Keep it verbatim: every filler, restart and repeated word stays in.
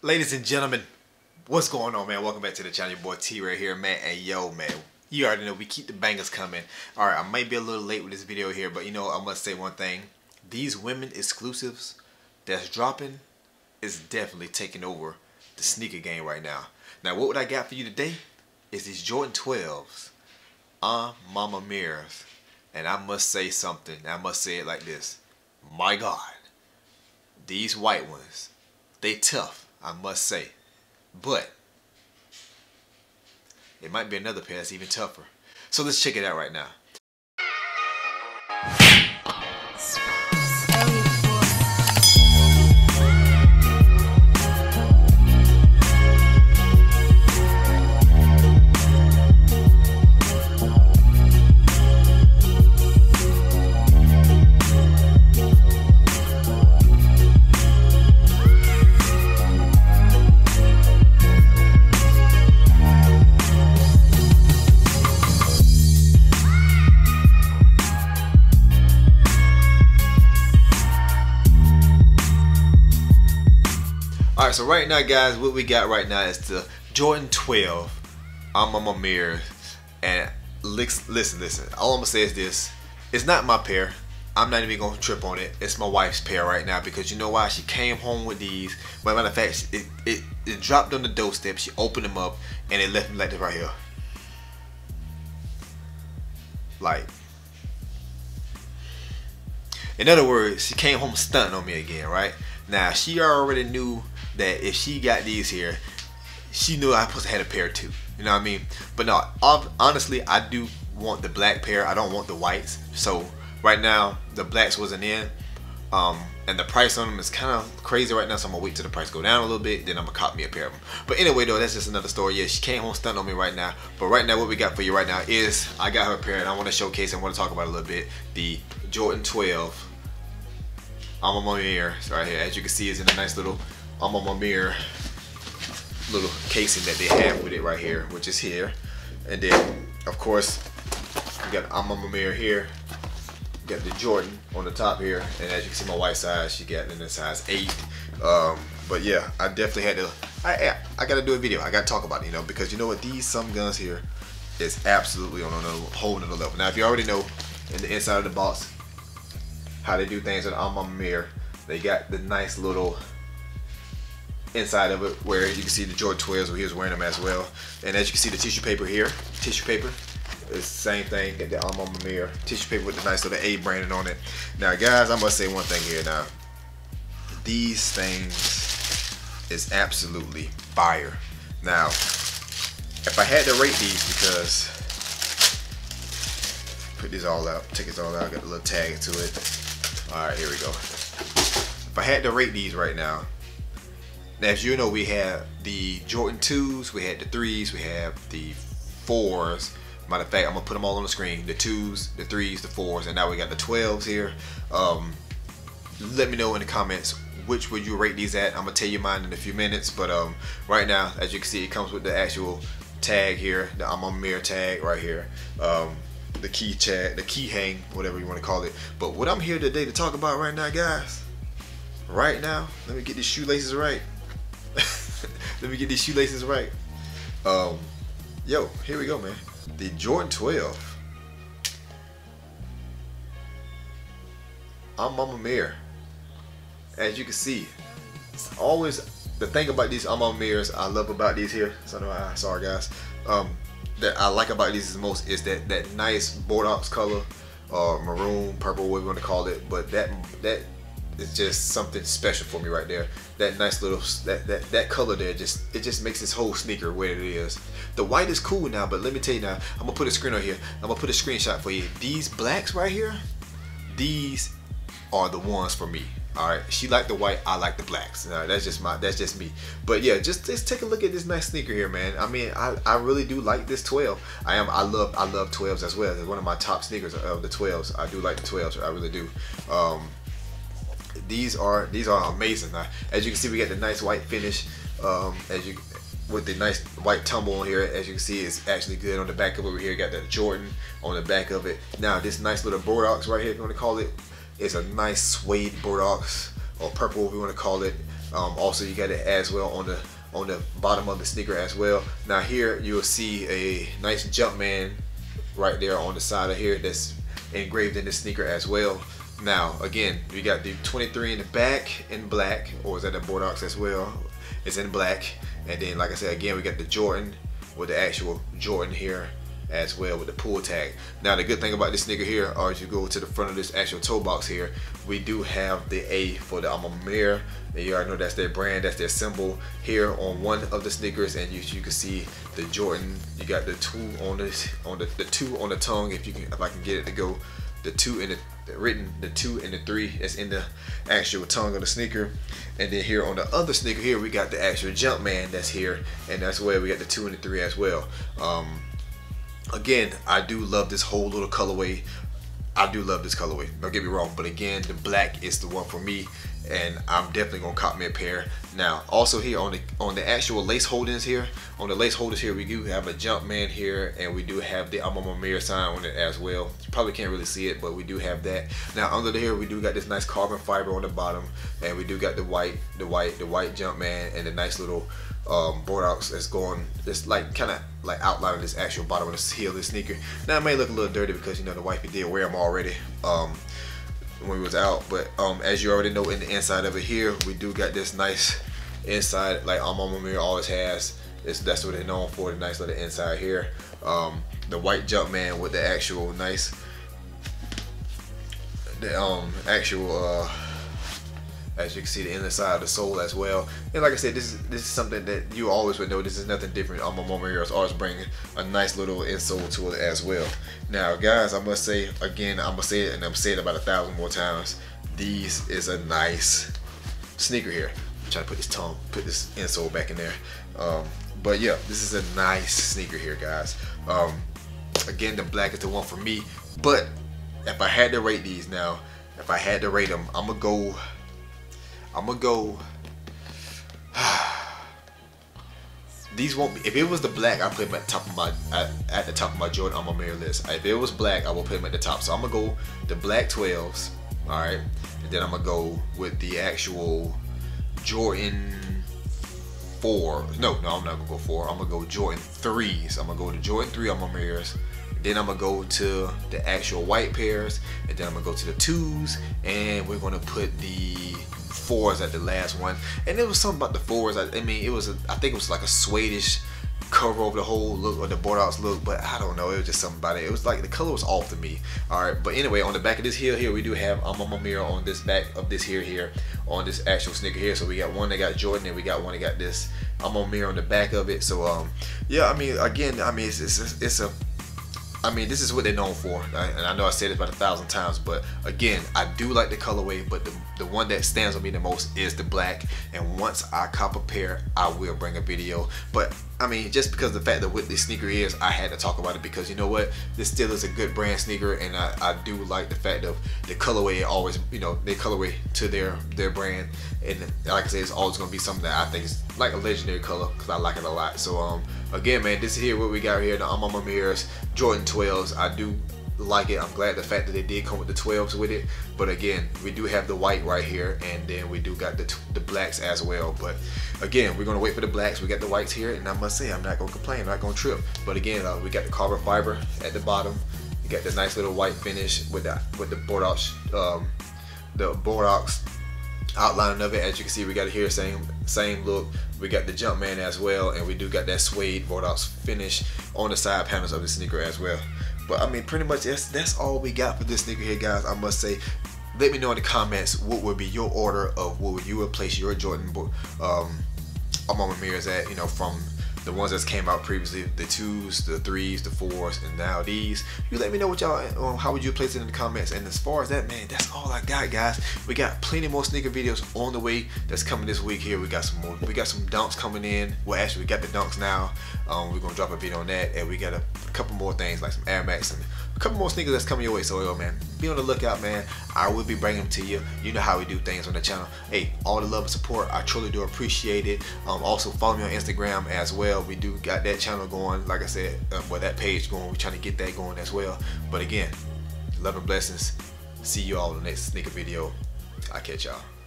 Ladies and gentlemen, what's going on, man? Welcome back to the channel. Your boy T right here, man. And yo, man, you already know we keep the bangers coming. All right, I might be a little late with this video here, but you know, I must say one thing. These women exclusives that's dropping is definitely taking over the sneaker game right now. Now, what I got for you today is these Jordan twelves, A Ma Maniere. And I must say something. I must say it like this. My God, these white ones, they tough. I must say, but it might be another pair that's even tougher. So let's check it out right now. Alright, so right now, guys, what we got right now is the Jordan twelve A Ma Maniere, and listen, listen, all I'm going to say is this. It's not my pair. I'm not even going to trip on it. It's my wife's pair right now because you know why? She came home with these. Well, matter of fact, it, it, it dropped on the doorstep. She opened them up, and it left them like this right here. Like, in other words, she came home stunting on me again, right? Now, she already knew that if she got these here, she knew I supposed to had a pair too. You know what I mean? But no, honestly, I do want the black pair. I don't want the whites. So right now, the blacks wasn't in. Um, and the price on them is kind of crazy right now. So I'm going to wait till the price go down a little bit. Then I'm going to cop me a pair of them. But anyway, though, that's just another story. Yeah, she came home stunting on me right now. But right now, what we got for you right now is I got her a pair. And I want to showcase and want to talk about it a little bit. The Jordan twelve A Ma Maniere right here. As you can see, it's in a nice little A Ma Maniere little casing that they have with it right here, which is here. And then, of course, we got A Ma Maniere here. We got the Jordan on the top here, and as you can see, my white size, she got in the size eight. Um, but yeah, I definitely had to. I I got to do a video. I got to talk about it, you know, because you know what? These some guns here is absolutely on a whole nother level. Now, if you already know, in the inside of the box, how they do things with A Ma Maniere, they got the nice little inside of it where you can see the Jordan twelves where he was wearing them as well. And as you can see, the tissue paper here, tissue paper is the same thing at the A Ma Maniere, tissue paper with the nice little A branding on it. Now guys, I must say one thing here. Now these things is absolutely fire. Now if I had to rate these, because put these all out, take it all out, got a little tag to it. All right, here we go. If I had to rate these right now, as you know, we have the Jordan twos, we had the threes, we have the fours. Matter of fact, I'm gonna put them all on the screen. The twos, the threes, the fours, and now we got the twelves here. Um, let me know in the comments which would you rate these at. I'm gonna tell you mine in a few minutes, but um, right now, as you can see, it comes with the actual tag here, the A Ma Maniere tag right here, um, the key tag, the key hang, whatever you want to call it. But what I'm here today to talk about right now, guys, right now, let me get these shoelaces right. Let me get these shoelaces right. Um, yo, here we go, man. The Jordan twelve A Ma Maniere. As you can see, it's always the thing about these A Ma Maniere I love about these here. Sorry, sorry guys. Um, that I like about these the most is that that nice Bordeaux color, or uh, maroon, purple, whatever you want to call it. But that that. It's just something special for me right there. That nice little that, that that color there, just it just makes this whole sneaker what it is. The white is cool now, but let me tell you now, I'm gonna put a screen on here. I'm gonna put a screenshot for you. These blacks right here, these are the ones for me. All right, she liked the white, I like the blacks. Now that's just my that's just me. But yeah, just just take a look at this nice sneaker here, man. I mean, I I really do like this twelve. I am I love I love twelves as well. It's one of my top sneakers of the twelves. I do like the twelves. I really do. Um, These are these are amazing. Now, as you can see, we got the nice white finish. Um, as you with the nice white tumble on here, as you can see, it's actually good on the back of it. Over here, got that Jordan on the back of it. Now this nice little Bordeaux right here, if you want to call it, it's a nice suede Bordeaux or purple, if you want to call it. Um, also, you got it as well on the on the bottom of the sneaker as well. Now here you'll see a nice Jumpman right there on the side of here that's engraved in the sneaker as well. Now again, we got the twenty-three in the back in black, or is that the Bordeaux as well? It's in black. And then like I said, again, we got the Jordan with the actual Jordan here as well with the pull tag. Now the good thing about this sneaker here, or as you go to the front of this actual toe box here, we do have the A for the A Ma Maniere, and you already know that's their brand, that's their symbol here on one of the sneakers. And you, you can see the Jordan, you got the two on this, on the, the two on the tongue, if you can, if I can get it to go, the two in the written, the two and the three that's in the actual tongue of the sneaker. And then here on the other sneaker here, we got the actual Jumpman that's here, and that's where we got the two and the three as well. Um, Again, I do love this whole little colorway. I do love this colorway, don't get me wrong, but again, the black is the one for me, and I'm definitely gonna cop me a pair. Now, also here on the on the actual lace holdings here, on the lace holders here, we do have a Jumpman here, and we do have the A Ma Maniere sign on it as well. You probably can't really see it, but we do have that. Now under here, we do got this nice carbon fiber on the bottom, and we do got the white, the white, the white Jumpman, and the nice little um, Bordeaux that's going, that's like kind of like outlining this actual bottom of the heel of the sneaker. Now it may look a little dirty because you know the wifey did wear them already. Um, when we was out, but um as you already know, in the inside of it here, we do got this nice inside, like A Ma Maniere always has, it's, that's what they're known for, the nice little inside here. Um the white Jumpman with the actual nice, the um actual uh as you can see, the inside of the sole as well. And like I said, this is this is something that you always would know. This is nothing different. A Ma Maniere is always bringing a nice little insole to it as well. Now, guys, I must say again, I'm gonna say it, and I'm saying it about a thousand more times. These is a nice sneaker here. I'm trying to put this tongue, put this insole back in there. Um, but yeah, this is a nice sneaker here, guys. Um, again, the black is the one for me. But if I had to rate these now, if I had to rate them, I'm gonna go. I'm gonna go. These won't be. If it was the black, I put them at the top of my at, at the top of my Jordan A Ma Maniere list. If it was black, I will put them at the top. So I'm gonna go the black twelves. All right, and then I'm gonna go with the actual Jordan four. No, no, I'm not gonna go four. I'm gonna go Jordan threes. I'm gonna go to Jordan three A Ma Maniere. Then I'm gonna go to the actual white pairs, and then I'm gonna go to the twos, and we're gonna put the fours at the last one. And it was something about the fours. I, I mean, it was a, I think it was like a Swedish cover over the whole look, or the Bordeaux look, but I don't know. It was just something about it. It was like the color was off to me. All right, but anyway, on the back of this heel here, we do have A Ma Maniere on this back of this here here on this actual sneaker here. So we got one that got Jordan, and we got one that got this A Ma Maniere on the back of it. So um, yeah, I mean, again, I mean, it's it's, it's a I mean, this is what they're known for, and I know I said it about a thousand times, but again, I do like the colorway, but the, the one that stands on me the most is the black, and once I cop a pair, I will bring a video. But I mean, just because of the fact that what this sneaker is, I had to talk about it, because you know what, this still is a good brand sneaker, and I, I do like the fact of the colorway. It always, you know, they colorway to their, their brand, and like I said, it's always going to be something that I think is like a legendary color, because I like it a lot. So um, again, man, this is here what we got here, the A Ma Maniere Jordan twelves. I do like it. I'm glad the fact that they did come with the twelves with it, but again, we do have the white right here, and then we do got the, the blacks as well. But again, we're gonna wait for the blacks. We got the whites here, and I must say, I'm not gonna complain, I'm not gonna trip. But again, uh, we got the carbon fiber at the bottom. You got the nice little white finish with the with the Bordeaux, um, the Bordeaux outlining of it. As you can see, we got it here, same same look. We got the Jumpman as well, and we do got that suede Bordeaux finish on the side panels of the sneaker as well. But I mean, pretty much that's, that's all we got for this sneaker here, guys. I must say, let me know in the comments what would be your order of what would you replace your Jordan um, A Ma Maniere at, you know, from the ones that came out previously, the twos, the threes, the fours, and now these. You let me know what y'all, um, how would you place it in the comments. And as far as that, man, that's all I got, guys. We got plenty more sneaker videos on the way that's coming this week here. We got some more, we got some dunks coming in. Well, actually, we got the dunks now. Um, we're gonna drop a video on that, and we got a, a couple more things like some Air Max and a couple more sneakers that's coming your way. So, yo, man, be on the lookout, man. I will be bringing them to you. You know how we do things on the channel. Hey, all the love and support, I truly do appreciate it. Um, also follow me on Instagram as well. We do got that channel going, like I said, uh, well, that page going. We're trying to get that going as well. But again, love and blessings. See you all in the next sneaker video. I'll catch y'all.